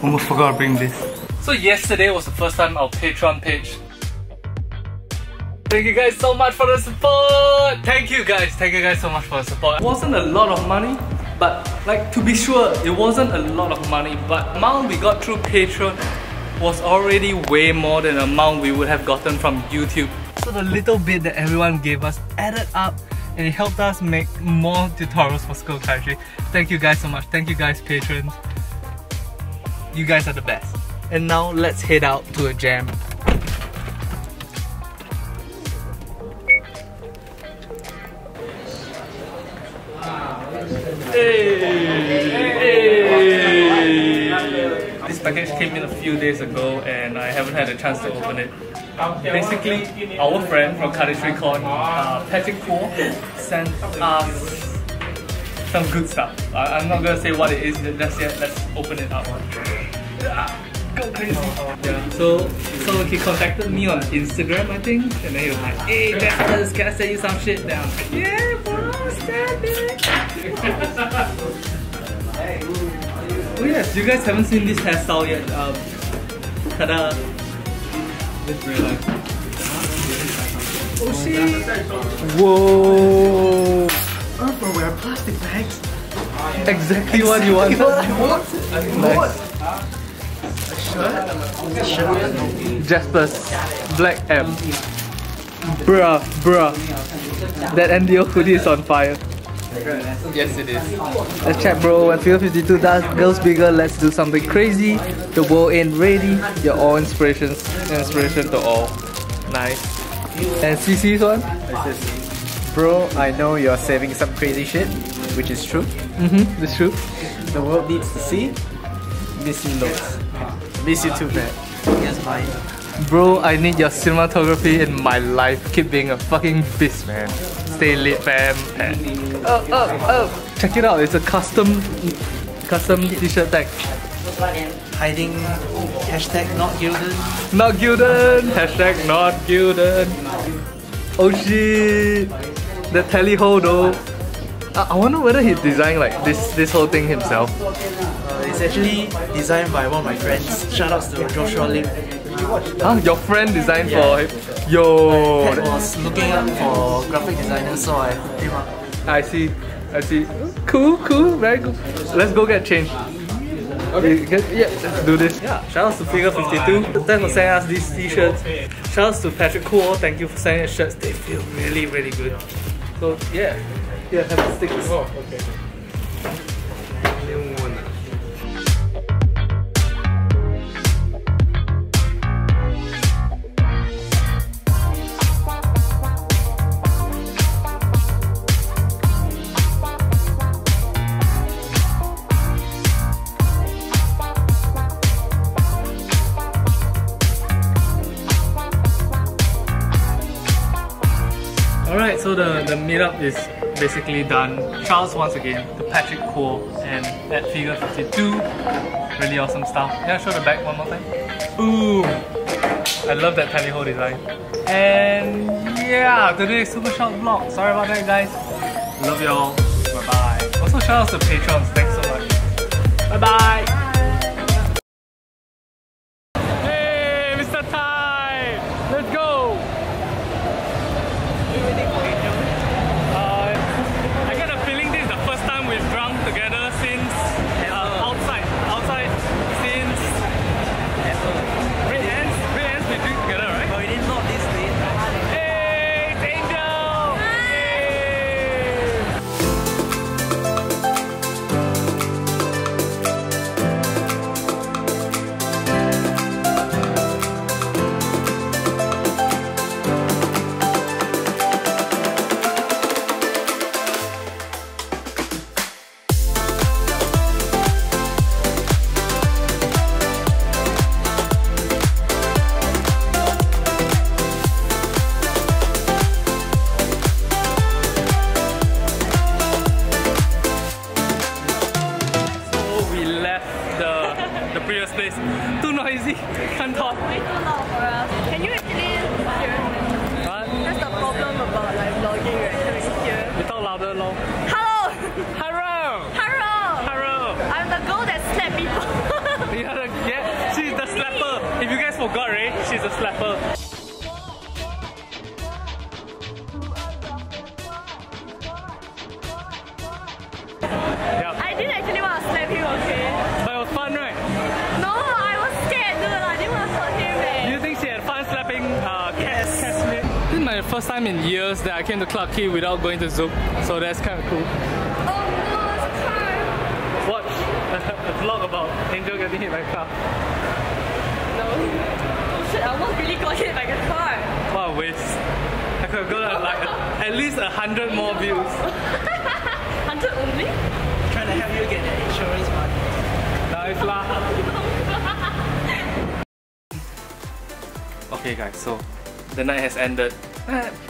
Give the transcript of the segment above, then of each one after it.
Almost forgot to bring this. So yesterday was the first time our Patreon page. Thank you guys so much for the support! Thank you guys so much for the support. It wasn't a lot of money, but like to be sure, it wasn't a lot of money, but amount we got through Patreon was already way more than the amount we would have gotten from YouTube. So the little bit that everyone gave us added up, and it helped us make more tutorials for School of Cardistry. Thank you guys so much. Thank you guys, patrons. You guys are the best. And now let's head out to a jam. Hey. This package came in a few days ago and I haven't had a chance to open it. Basically, our friend from Kadistry Con, Patrick Kuo, sent us some good stuff. I'm not gonna say what it is just yet. Let's open it up. Go crazy. Yeah. So he contacted me on Instagram, I think, and then he was like, "Hey, Jasper, can I send you some shit down?" Yeah, bro, send it. Oh yes, you guys haven't seen this hairstyle yet. Ta-da! This real life. Oh shit! Whoa! Wear plastic bags. Exactly what you want. What I want. A shirt. Jasper's black M. Bruh. That NDO hoodie is on fire. Yes, it is. Let's chat, bro. When Figure52 does girls bigger, let's do something crazy. The world ain't ready. You're all inspirations. Inspiration to all. Nice. And CC's one. Bro, I know you're saving some crazy shit, which is true. It's true. The world needs to see. Miss you loads. Miss you too bad. Yes, mine. Bro, I need your cinematography in my life. Keep being a fucking beast, man. Stay lit, fam. Oh. Check it out. It's a custom t-shirt tag. Hiding # not Gildan. Not Gildan. # not Gildan. Oh shit. The tally hole though, I wonder whether he designed like this whole thing himself. It's actually designed by one of my friends. Shoutouts to Joshua Ling. Huh? Your friend designed for him? Yo! I was looking up for graphic designers, so I hooked him up. I see. Cool, very cool. Let's go get changed. Okay. Yeah, let's do this. Yeah. Shoutouts to Figure52. Thanks for sending us these t-shirts. Shoutouts to Patrick Kuo. Thank you for sending us shirts. They feel really, really good. So yeah, have the stickers. Oh, okay. Alright, so the meetup is basically done. Charles once again, to Patrick Kuo and at Figure52. Really awesome stuff. Can I show the back one more time? Boom! I love that tiny hole design. And yeah, today's super short vlog. Sorry about that, guys. Love y'all. Bye bye. Also, shout out to patrons. Thanks so much. Bye bye. That's the problem about like vlogging, right? 好的喽。Hello. Hello. Hello. Hello. I'm the girl that slapped people. Yeah, she's the slapper. If you guys forgot, right? She's a slapper. First time in years that I came to Clarke Quay without going to Zouk, so that's kind of cool. Oh no, it's a car! Watch a vlog about Angel getting hit by a car. No. Oh shit, I almost really got hit by a car. What a waste. I could have got like at least 100 more views. 100 only? I'm trying to help you get the insurance money. Nice lah. Okay guys, so the night has ended.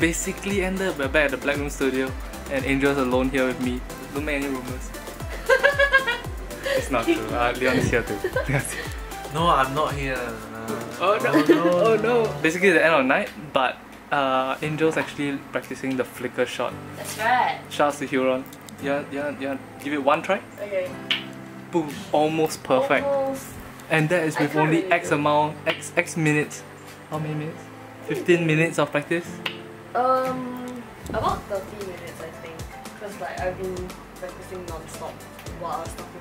Basically ended. We're back at the Black Room Studio and Angel's alone here with me. Don't make any rumors. It's not true. Leon's here too. No, I'm not here. Oh no. Oh no. Basically the end of the night, but Angel's actually practicing the flicker shot. That's right. Shouts to Huron. Yeah. Give it one try. Okay. Boom. Almost perfect. Almost. And that is with only X amount, X minutes. How many minutes? 15 minutes of practice? About 30 minutes I think, because like I've been practicing non-stop while I was talking.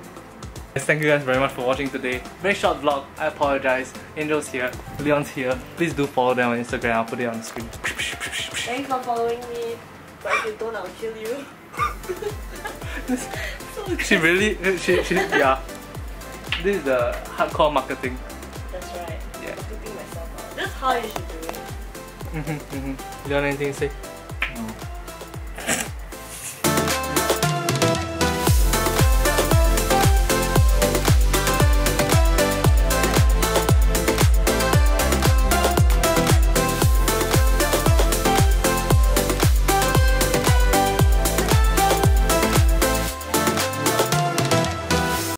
Yes, thank you guys very much for watching today. Very short vlog, I apologize. Angel's here, Leon's here. Please do follow them on Instagram, I'll put it on the screen. Thanks for following me, but if you don't, I'll kill you. So she really, yeah. This is the hardcore marketing. That's right. Yeah. I'm putting myself out. That's how you should do it. Leon, anything to say? No.